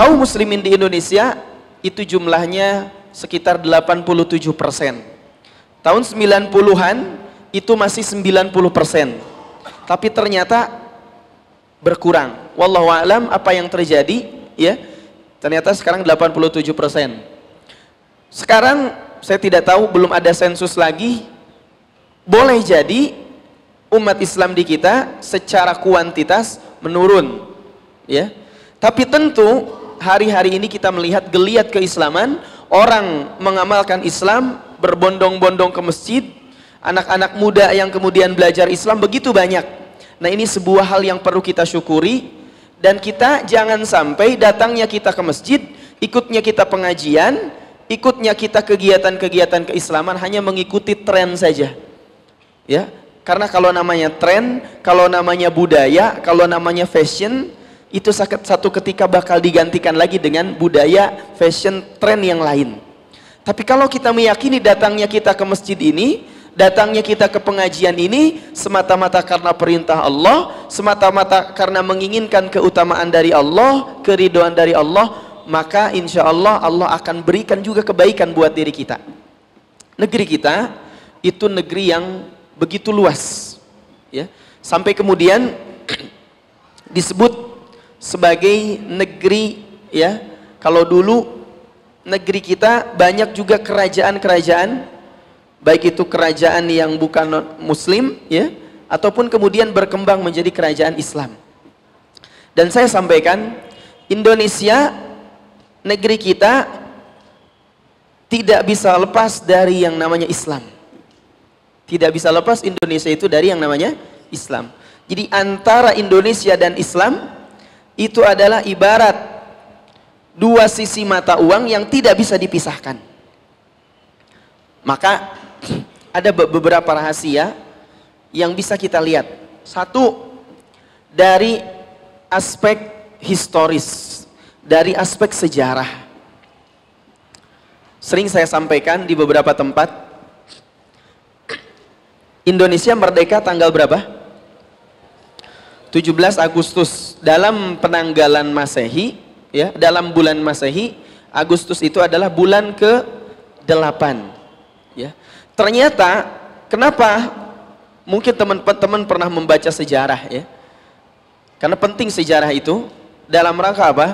kaum muslimin di Indonesia itu jumlahnya sekitar 87%. Tahun 90-an itu masih 90%. Tapi ternyata berkurang. Wallahu a'lam apa yang terjadi, ya. Ternyata sekarang 87%. Sekarang saya tidak tahu, belum ada sensus lagi. Boleh jadi umat Islam di kita secara kuantitas menurun, ya. Tapi tentu hari-hari ini kita melihat geliat keislaman, orang mengamalkan Islam, berbondong-bondong ke masjid, anak-anak muda yang kemudian belajar Islam begitu banyak. Nah, ini sebuah hal yang perlu kita syukuri, dan kita jangan sampai datangnya kita ke masjid, ikutnya kita pengajian, ikutnya kita kegiatan-kegiatan keislaman hanya mengikuti tren saja, ya. Karena kalau namanya tren, kalau namanya budaya, kalau namanya fashion, itu satu ketika bakal digantikan lagi dengan budaya, fashion, tren yang lain. Tapi kalau kita meyakini datangnya kita ke masjid ini, datangnya kita ke pengajian ini semata-mata karena perintah Allah, semata-mata karena menginginkan keutamaan dari Allah, keridhaan dari Allah, maka insya Allah, Allah akan berikan juga kebaikan buat diri kita. Negeri kita itu negeri yang begitu luas, ya, sampai kemudian disebut sebagai negeri, ya. Kalau dulu negeri kita banyak juga kerajaan-kerajaan, baik itu kerajaan yang bukan muslim, ya, ataupun kemudian berkembang menjadi kerajaan Islam. Dan saya sampaikan, Indonesia, negeri kita tidak bisa lepas dari yang namanya Islam. Tidak bisa lepas Indonesia itu dari yang namanya Islam. Jadi antara Indonesia dan Islam itu adalah ibarat dua sisi mata uang yang tidak bisa dipisahkan. Maka ada beberapa rahasia yang bisa kita lihat. Satu, dari aspek historis, dari aspek sejarah. Sering saya sampaikan di beberapa tempat, Indonesia merdeka tanggal berapa? 17 Agustus. Dalam penanggalan Masehi, ya, dalam bulan Masehi, Agustus itu adalah bulan ke-8, ya. Ternyata kenapa? Mungkin teman-teman pernah membaca sejarah, ya. Karena penting sejarah itu dalam rangka apa?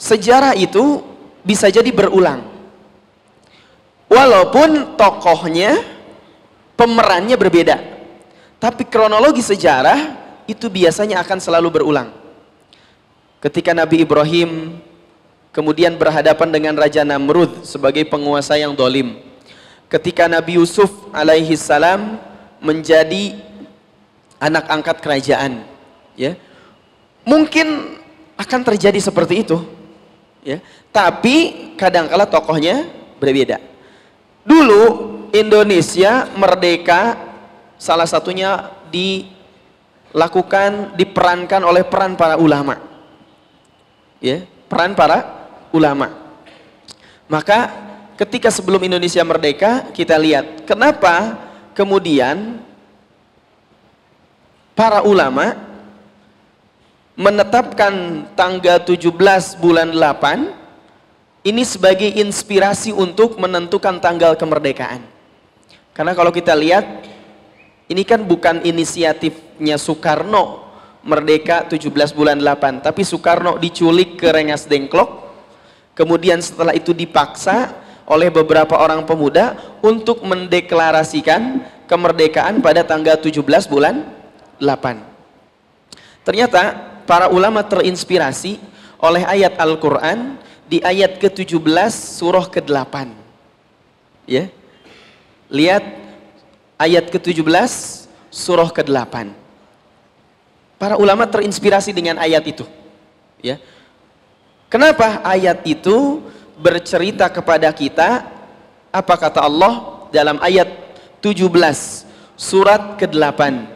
Sejarah itu bisa jadi berulang. Walaupun tokohnya, pemerannya berbeda, tapi kronologi sejarah itu biasanya akan selalu berulang. Ketika Nabi Ibrahim kemudian berhadapan dengan Raja Namrud sebagai penguasa yang dolim, ketika Nabi Yusuf alaihi salam menjadi anak angkat kerajaan, ya, mungkin akan terjadi seperti itu, ya. Tapi kadangkala tokohnya berbeda. Dulu Indonesia merdeka, salah satunya diperankan oleh peran para ulama, ya, peran para ulama. Maka ketika sebelum Indonesia merdeka, kita lihat kenapa kemudian para ulama menetapkan tanggal 17 bulan 8 ini sebagai inspirasi untuk menentukan tanggal kemerdekaan. Karena kalau kita lihat, ini kan bukan inisiatifnya Soekarno merdeka 17 bulan 8, tapi Soekarno diculik ke Rengas Dengklok, kemudian setelah itu dipaksa oleh beberapa orang pemuda untuk mendeklarasikan kemerdekaan pada tanggal 17 bulan 8. Ternyata para ulama terinspirasi oleh ayat Al-Quran di ayat ke-17 surah ke-8, ya. Lihat ayat ke-17 surah ke-8. Para ulama terinspirasi dengan ayat itu, ya. Kenapa ayat itu bercerita kepada kita? Apa kata Allah dalam ayat 17 surat ke-8?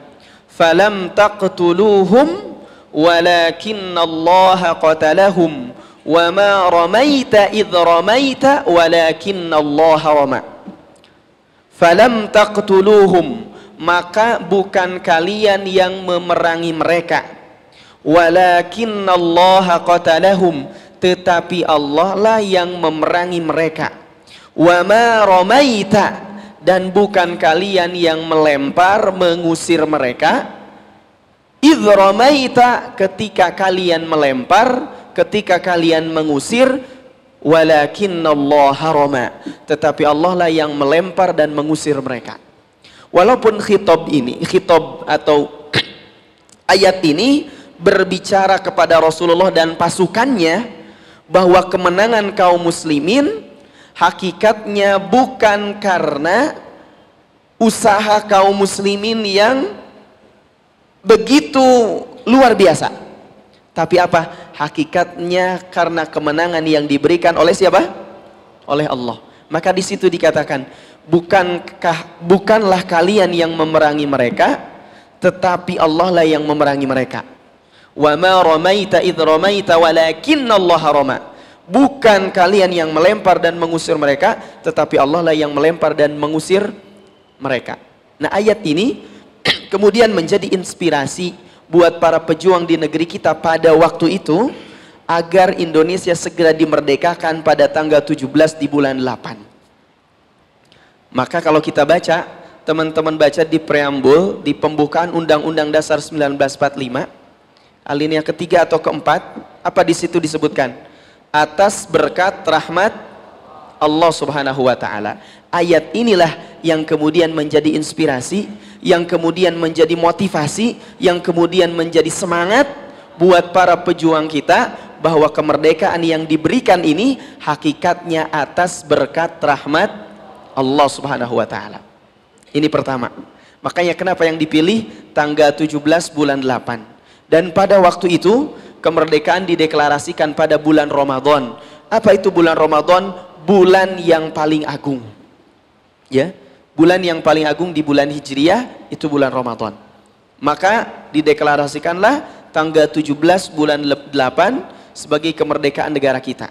Falam taqtuluhum walakinallaha qatalahum wa ma ramaita idh ramaita walakinallaha rama. Falam taqtuluhum, maka bukan kalian yang memerangi mereka, walakinallaha qatalahum, tetapi Allah lah yang memerangi mereka. Wa ma ramaita, dan bukan kalian yang melempar mengusir mereka. Idh ramaita, ketika kalian melempar, ketika kalian mengusir. Walakinnallaha rama, tetapi Allah lah yang melempar dan mengusir mereka. Walaupun khitab ini, khitab atau ayat ini berbicara kepada Rasulullah dan pasukannya bahwa kemenangan kaum muslimin hakikatnya bukan karena usaha kaum muslimin yang begitu luar biasa, tapi apa? Hakikatnya karena kemenangan yang diberikan oleh siapa? Oleh Allah. Maka di situ dikatakan, bukanlah kalian yang memerangi mereka, tetapi Allah lah yang memerangi mereka. Wa ma ramaita idh ramaita walakinallaha rama. Bukan kalian yang melempar dan mengusir mereka, tetapi Allah lah yang melempar dan mengusir mereka. Nah, ayat ini kemudian menjadi inspirasi buat para pejuang di negeri kita pada waktu itu agar Indonesia segera dimerdekakan pada tanggal 17 di bulan 8. Maka kalau kita baca, teman-teman baca di preambul, di pembukaan Undang-Undang Dasar 1945 alinea ketiga atau keempat, apa di situ disebutkan? Atas berkat rahmat Allah Subhanahu wa taala. Ayat inilah yang kemudian menjadi inspirasi, yang kemudian menjadi motivasi, yang kemudian menjadi semangat buat para pejuang kita bahwa kemerdekaan yang diberikan ini hakikatnya atas berkat rahmat Allah Subhanahu wa taala. Ini pertama. Makanya kenapa yang dipilih tanggal 17 bulan 8. Dan pada waktu itu kemerdekaan dideklarasikan pada bulan Ramadan. Apa itu bulan Ramadan? Bulan yang paling agung. Ya, bulan yang paling agung di bulan Hijriah itu bulan Ramadan. Maka dideklarasikanlah tanggal 17 bulan 8 sebagai kemerdekaan negara kita.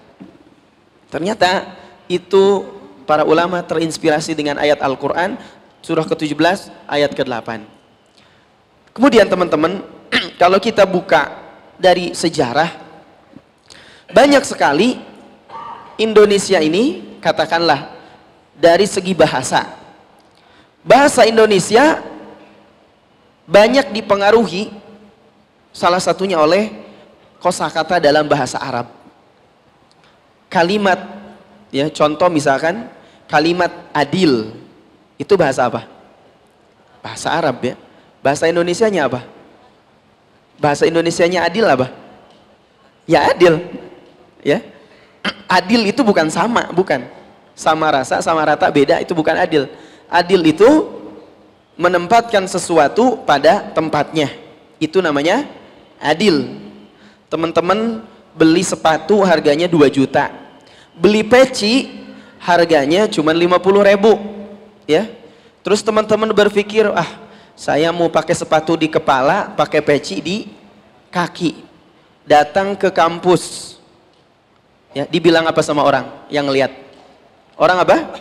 Ternyata itu para ulama terinspirasi dengan ayat Al-Qur'an surah ke-17 ayat ke-8. Kemudian teman-teman, kalau kita buka dari sejarah, banyak sekali Indonesia ini, katakanlah dari segi bahasa, bahasa Indonesia banyak dipengaruhi salah satunya oleh kosakata dalam bahasa Arab. Kalimat, ya contoh misalkan kalimat adil, itu bahasa apa? Bahasa Arab ya. Bahasa Indonesianya apa? Bahasa Indonesianya adil apa? Ya adil. Ya. Adil itu bukan sama, bukan. Sama rasa, sama rata, beda, itu bukan adil. Adil itu menempatkan sesuatu pada tempatnya. Itu namanya adil. Teman-teman beli sepatu harganya 2 juta. Beli peci harganya cuma 50.000. Ya. Terus teman-teman berpikir, ah, saya mau pakai sepatu di kepala, pakai peci di kaki. Datang ke kampus. Ya, dibilang apa sama orang yang lihat? Orang apa?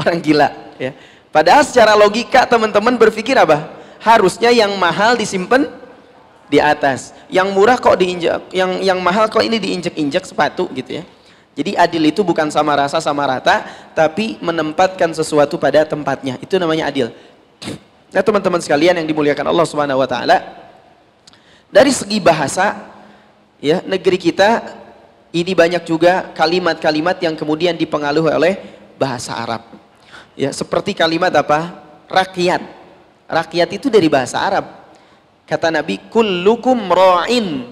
Orang gila, ya. Padahal secara logika teman-teman berpikir apa? Harusnya yang mahal disimpan di atas. Yang murah kok diinjak, yang mahal kok ini diinjak-injak sepatu gitu ya. Jadi adil itu bukan sama rasa sama rata, tapi menempatkan sesuatu pada tempatnya. Itu namanya adil. Nah teman-teman sekalian yang dimuliakan Allah Subhanahu wa taala, dari segi bahasa ya negeri kita ini banyak juga kalimat-kalimat yang kemudian dipengaruhi oleh bahasa Arab. Ya, seperti kalimat apa? Rakyat. Rakyat itu dari bahasa Arab. Kata Nabi, kullukum ra'in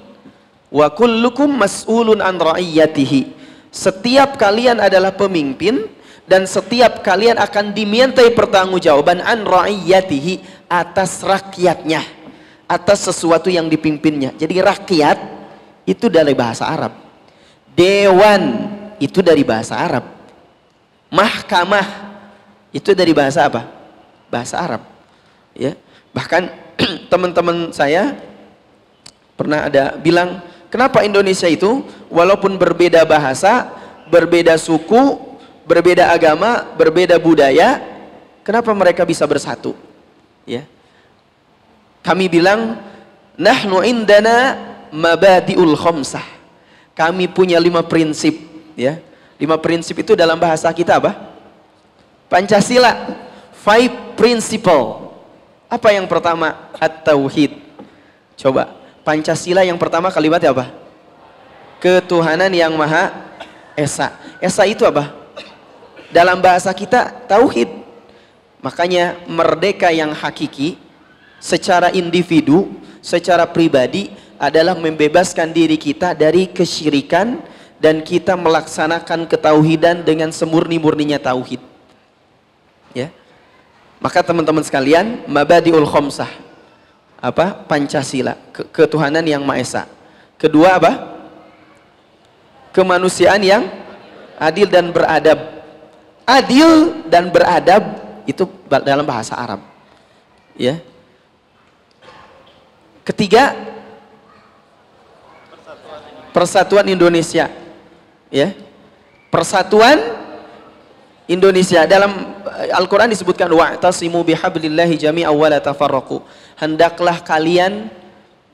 wa kullukum mas'ulun an ra'iyatihi. Setiap kalian adalah pemimpin dan setiap kalian akan dimintai pertanggungjawaban an ra'iyatihi, atas rakyatnya, atas sesuatu yang dipimpinnya. Jadi rakyat itu dari bahasa Arab. Dewan itu dari bahasa Arab. Mahkamah itu dari bahasa apa? Bahasa Arab. Ya. Bahkan teman-teman saya pernah ada bilang, kenapa Indonesia itu walaupun berbeda bahasa, berbeda suku, berbeda agama, berbeda budaya, kenapa mereka bisa bersatu? Ya. Kami bilang, nahnu indana mabadiul khamsah. Kami punya 5 prinsip, ya. 5 prinsip itu dalam bahasa kita apa? Pancasila. 5 principle. Apa yang pertama? At-tauhid. Coba, Pancasila yang pertama kalimatnya apa? Ketuhanan yang Maha Esa. Esa itu apa? Dalam bahasa kita tauhid. Makanya merdeka yang hakiki secara individu, secara pribadi adalah membebaskan diri kita dari kesyirikan dan kita melaksanakan ketauhidan dengan semurni-murninya tauhid. Ya. Maka teman-teman sekalian, mabadiul khomsah. Apa? Pancasila, ketuhanan yang Maha Esa. Kedua apa? Kemanusiaan yang adil dan beradab. Adil dan beradab itu dalam bahasa Arab, ya. Ketiga, persatuan Indonesia, ya. Persatuan Indonesia dalam Al-Quran disebutkan wa'tasimu bihablillahi jami'a wa la tafarraqu. Hendaklah kalian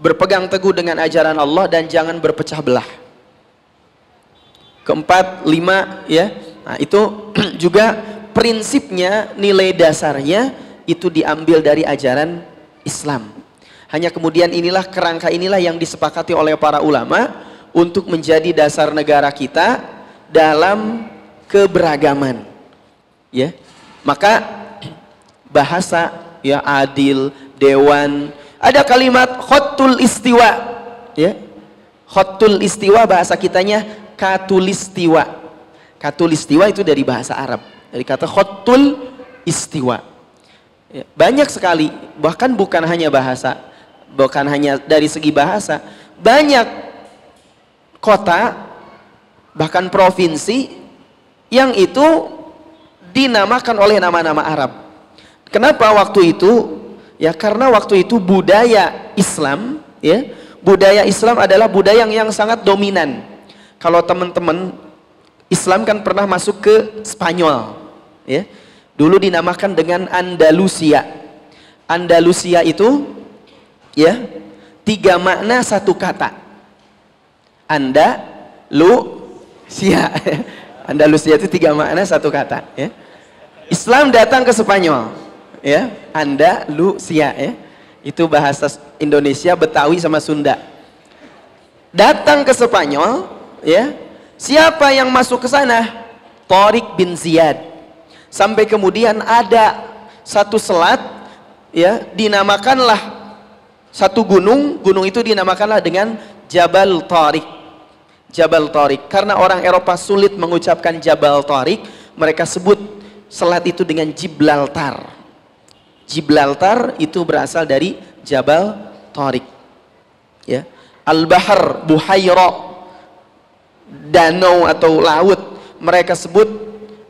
berpegang teguh dengan ajaran Allah dan jangan berpecah belah. Keempat, 5, ya. Nah, itu juga prinsipnya, nilai dasarnya itu diambil dari ajaran Islam. Hanya kemudian inilah, kerangka inilah yang disepakati oleh para ulama untuk menjadi dasar negara kita dalam keberagaman, ya. Maka bahasa, ya, adil, dewan, ada kalimat khotul istiwa, ya. Khotul istiwa bahasa kitanya katulistiwa. Katulistiwa itu dari bahasa Arab, dari kata khotul istiwa. Banyak sekali, bahkan bukan hanya bahasa, bukan hanya dari segi bahasa, banyak kota bahkan provinsi yang itu dinamakan oleh nama-nama Arab. Kenapa waktu itu? Ya, karena waktu itu budaya Islam, ya, budaya Islam adalah budaya yang sangat dominan. Kalau teman-teman, Islam kan pernah masuk ke Spanyol, ya. Dulu dinamakan dengan Andalusia. Andalusia itu, ya, 3 makna 1 kata. Andalusia. Andalusia itu 3 makna 1 kata, ya. Islam datang ke Spanyol, ya. Andalusia, ya. Itu bahasa Indonesia, Betawi sama Sunda. Datang ke Spanyol, ya, siapa yang masuk ke sana? Tariq bin Ziyad. Sampai kemudian ada satu selat, ya, dinamakanlah satu gunung, gunung itu dinamakanlah dengan Jabal Tariq. Jabal Tariq, karena orang Eropa sulit mengucapkan Jabal Tariq, mereka sebut selat itu dengan Gibraltar. Gibraltar itu berasal dari Jabal Tariq, ya. Al-Bahar, Buhaira, danau atau laut, mereka sebut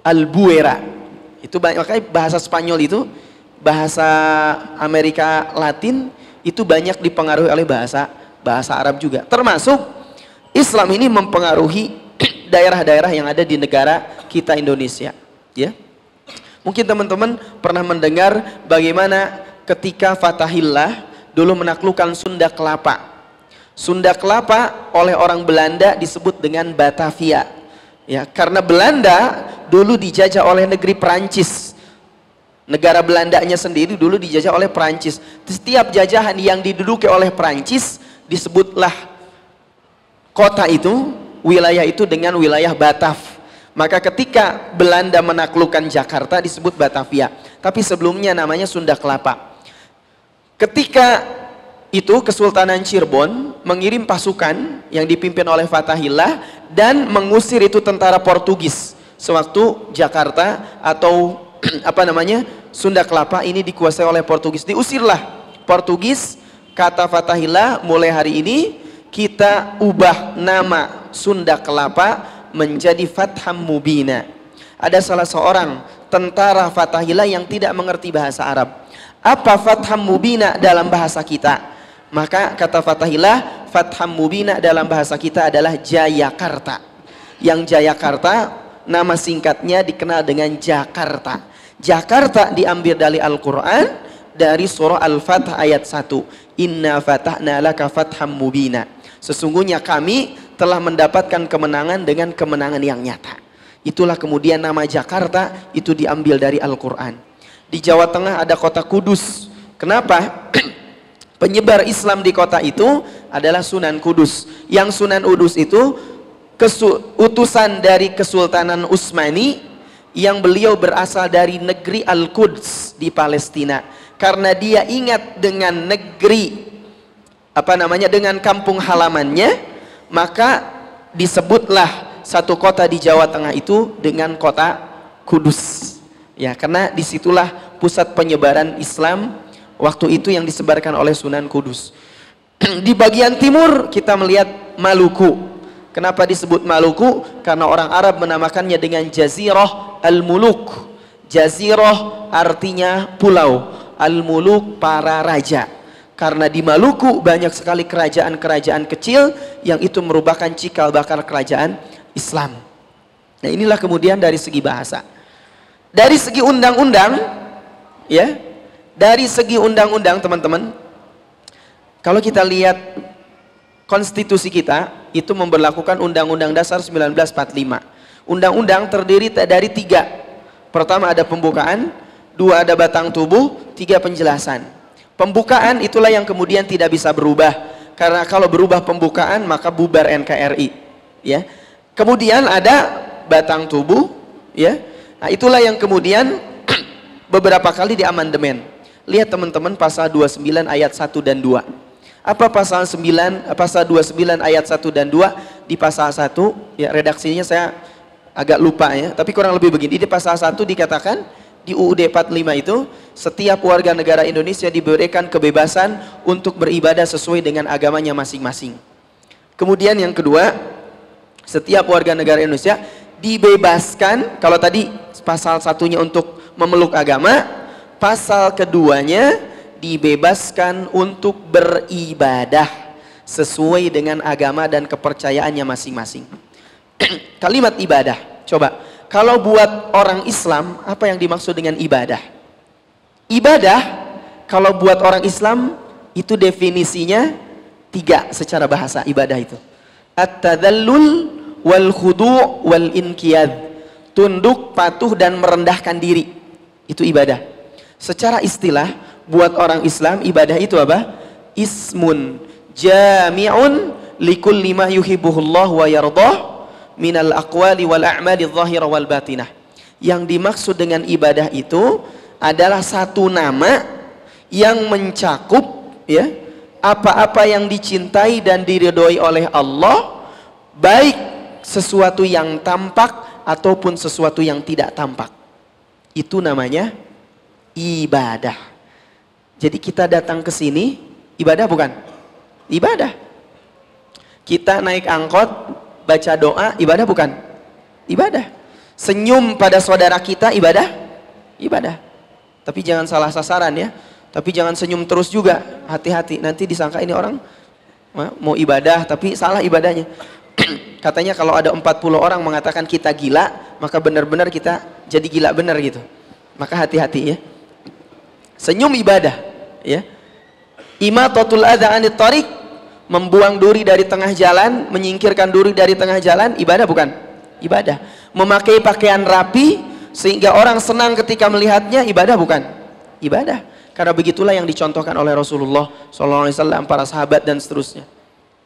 Albuera. Itu makanya bahasa Spanyol itu, bahasa Amerika Latin itu banyak dipengaruhi oleh bahasa Arab juga. Termasuk Islam ini mempengaruhi daerah-daerah yang ada di negara kita Indonesia, ya. Mungkin teman-teman pernah mendengar bagaimana ketika Fatahillah dulu menaklukkan Sunda Kelapa. Sunda Kelapa oleh orang Belanda disebut dengan Batavia, ya, karena Belanda dulu dijajah oleh negeri Perancis. Negara Belandanya sendiri dulu dijajah oleh Perancis. Setiap jajahan yang diduduki oleh Perancis disebutlah kota itu, wilayah itu dengan wilayah Batav. Maka ketika Belanda menaklukkan Jakarta disebut Batavia, tapi sebelumnya namanya Sunda Kelapa. Ketika itu Kesultanan Cirebon mengirim pasukan yang dipimpin oleh Fatahillah dan mengusir itu tentara Portugis sewaktu Jakarta atau apa namanya Sunda Kelapa ini dikuasai oleh Portugis. Diusirlah Portugis, kata Fatahillah, mulai hari ini kita ubah nama Sunda Kelapa menjadi Fatham Mubina. Ada salah seorang tentara Fatahillah yang tidak mengerti bahasa Arab. Apa Fatham Mubina dalam bahasa kita? Maka kata Fatahillah, Fatham Mubina dalam bahasa kita adalah Jayakarta. Yang Jayakarta, nama singkatnya dikenal dengan Jakarta. Jakarta diambil dari Al-Quran, dari surah Al-Fatah ayat 1. Inna fatahna laka fatham mubina. Sesungguhnya kami telah mendapatkan kemenangan dengan kemenangan yang nyata. Itulah kemudian nama Jakarta itu diambil dari Al-Quran. Di Jawa Tengah ada kota Kudus. Kenapa? Penyebar Islam di kota itu adalah Sunan Kudus. Yang Sunan Kudus itu utusan dari Kesultanan Utsmani yang beliau berasal dari negeri Al-Quds di Palestina. Karena dia ingat dengan negeri, dengan kampung halamannya, maka disebutlah satu kota di Jawa Tengah itu dengan kota Kudus, ya, karena disitulah pusat penyebaran Islam waktu itu yang disebarkan oleh Sunan Kudus. Di bagian timur kita melihat Maluku. Kenapa disebut Maluku? Karena orang Arab menamakannya dengan Jazirah Al-Muluk. Jazirah artinya pulau, Al-Muluk para raja. Karena di Maluku banyak sekali kerajaan-kerajaan kecil yang itu merupakan cikal bakal kerajaan Islam. Nah, inilah kemudian dari segi bahasa. Dari segi undang-undang, ya, dari segi undang-undang, teman-teman, kalau kita lihat konstitusi kita itu memberlakukan Undang-Undang Dasar 1945. Undang-undang terdiri dari 3. Pertama ada pembukaan, 2 ada batang tubuh, 3 penjelasan. Pembukaan itulah yang kemudian tidak bisa berubah, karena kalau berubah pembukaan maka bubar NKRI, ya. Kemudian ada batang tubuh, ya. Nah, itulah yang kemudian beberapa kali diamandemen. Lihat teman-teman pasal 29 ayat 1 dan 2. Apa pasal 29 ayat 1 dan 2 di pasal 1, ya, redaksinya saya agak lupa, ya. Tapi kurang lebih begini, di pasal 1 dikatakan di UUD 45 itu setiap warga negara Indonesia diberikan kebebasan untuk beribadah sesuai dengan agamanya masing-masing. Kemudian yang kedua, setiap warga negara Indonesia dibebaskan, kalau tadi pasal satunya untuk memeluk agama, pasal keduanya dibebaskan untuk beribadah sesuai dengan agama dan kepercayaannya masing-masing. Kalimat ibadah, coba, kalau buat orang Islam apa yang dimaksud dengan ibadah? Ibadah kalau buat orang Islam itu definisinya 3 secara bahasa ibadah itu. At-tadallul wal khudu' wal inqiyad. Tunduk, patuh dan merendahkan diri. Itu ibadah. Secara istilah buat orang Islam ibadah itu apa? Ismun jami'un likulli ma yuhibbuhullah wa yardah minal aqwali wal a'mali adh-dhahira wal batinah. Yang dimaksud dengan ibadah itu adalah satu nama yang mencakup, ya, apa-apa yang dicintai dan diridhoi oleh Allah, baik sesuatu yang tampak ataupun sesuatu yang tidak tampak. Itu namanya ibadah. Jadi kita datang ke sini ibadah bukan? Ibadah. Kita naik angkot, baca doa, ibadah bukan? Ibadah. Senyum pada saudara kita ibadah? Ibadah. Tapi jangan salah sasaran, ya. Tapi jangan senyum terus juga, hati-hati, nanti disangka ini orang mau ibadah tapi salah ibadahnya. Katanya kalau ada 40 orang mengatakan kita gila, maka benar-benar kita jadi gila benar gitu. Maka hati-hati, ya. Senyum ibadah, ya. Imatatul adza 'anit thariq, membuang duri dari tengah jalan, menyingkirkan duri dari tengah jalan, ibadah bukan? Ibadah. Memakai pakaian rapi sehingga orang senang ketika melihatnya, ibadah bukan? Ibadah. Karena begitulah yang dicontohkan oleh Rasulullah SAW, para sahabat dan seterusnya,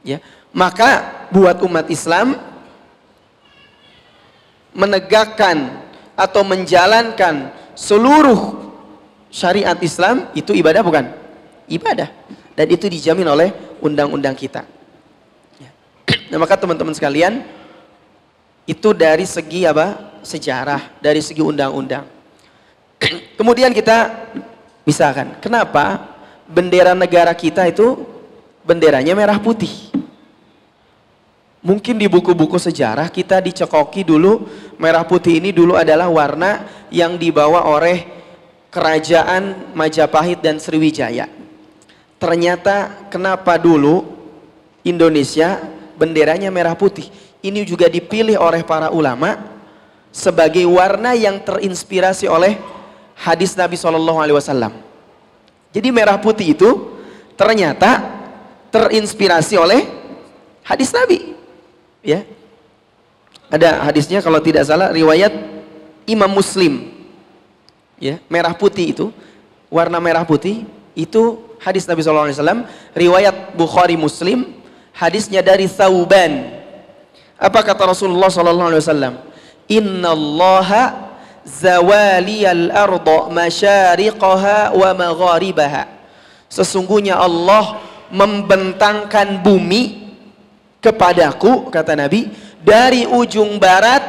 ya. Maka buat umat Islam menegakkan atau menjalankan seluruh syariat Islam itu ibadah bukan? Ibadah. Dan itu dijamin oleh undang-undang kita, ya. Nah, maka teman-teman sekalian, itu dari segi apa? Sejarah, dari segi undang-undang. Kemudian kita misalkan, kenapa bendera negara kita itu benderanya merah putih? Mungkin di buku-buku sejarah kita dicekoki dulu, merah putih ini dulu adalah warna yang dibawa oleh kerajaan Majapahit dan Sriwijaya. Ternyata kenapa dulu Indonesia benderanya merah putih? Ini juga dipilih oleh para ulama sebagai warna yang terinspirasi oleh hadis Nabi SAW. Jadi merah putih itu ternyata terinspirasi oleh hadis Nabi. ya. Ada hadisnya kalau tidak salah riwayat Imam Muslim, ya, merah putih itu, warna merah putih itu hadis Nabi SAW, riwayat Bukhari Muslim, hadisnya dari Thauban. Apa kata Rasulullah SAW? Innallaha zawaliyal arda masyariqaha wa magharibaha. Sesungguhnya Allah membentangkan bumi kepadaku, kata Nabi, dari ujung barat,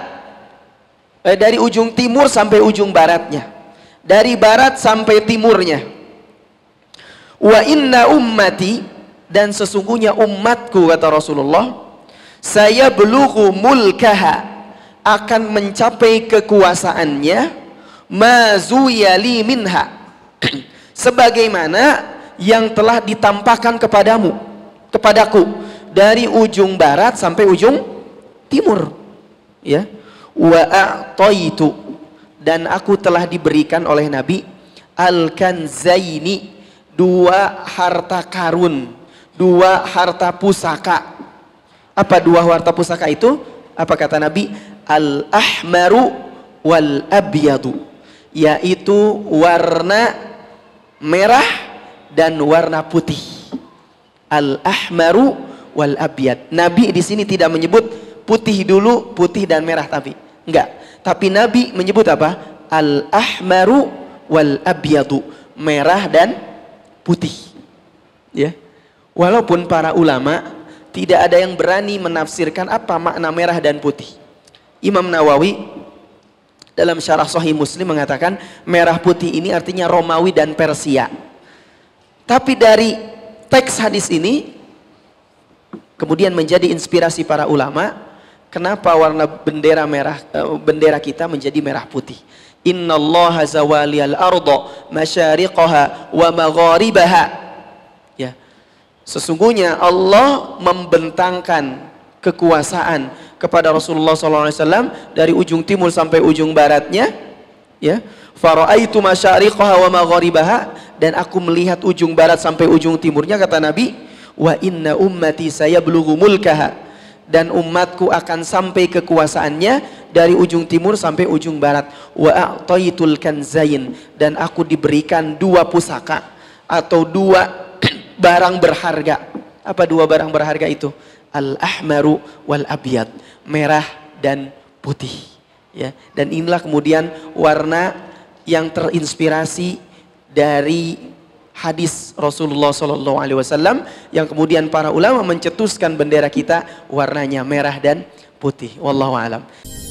dari ujung timur sampai ujung baratnya, dari barat sampai timurnya. Wa inna ummati, dan sesungguhnya umatku, kata Rasulullah, saya belughu mulkaha, akan mencapai kekuasaannya, mazuyali minha, sebagaimana yang telah ditampakkan kepadamu, kepadaku, dari ujung barat sampai ujung timur, ya. Wa a'taitu, dan aku telah diberikan oleh Nabi al-kanzaini, dua harta karun, dua harta pusaka. Apa dua harta pusaka itu? Apa kata Nabi? Al-ahmaru wal abyadu, yaitu warna merah dan warna putih. Al-ahmaru wal abyad. Nabi di sini tidak menyebut putih dulu, putih dan merah, tapi enggak. Tapi Nabi menyebut apa? Al-ahmaru wal abyadu, merah dan putih. Ya. Walaupun para ulama tidak ada yang berani menafsirkan apa makna merah dan putih. Imam Nawawi dalam Syarah Sahih Muslim mengatakan merah putih ini artinya Romawi dan Persia. Tapi dari teks hadis ini kemudian menjadi inspirasi para ulama. Kenapa warna bendera merah, bendera kita menjadi merah putih? Innallaha zawaliyal arda masyariqaha wa magharibaha. Ya. Sesungguhnya Allah membentangkan kekuasaan kepada Rasulullah SAW dari ujung timur sampai ujung baratnya, ya. Fara'aitu masyariqaha wa magharibaha, dan aku melihat ujung barat sampai ujung timurnya, kata Nabi. Wa inna ummati sayablughu mulkaha, dan umatku akan sampai kekuasaannya dari ujung timur sampai ujung barat. Wa a'taitul kanzain, dan aku diberikan dua pusaka atau dua barang berharga. Apa dua barang berharga itu? Al-ahmaru wal abyad, merah dan putih, ya. Dan inilah kemudian warna yang terinspirasi dari hadis Rasulullah SAW, yang kemudian para ulama mencetuskan bendera kita warnanya merah dan putih. Wallahu a'lam.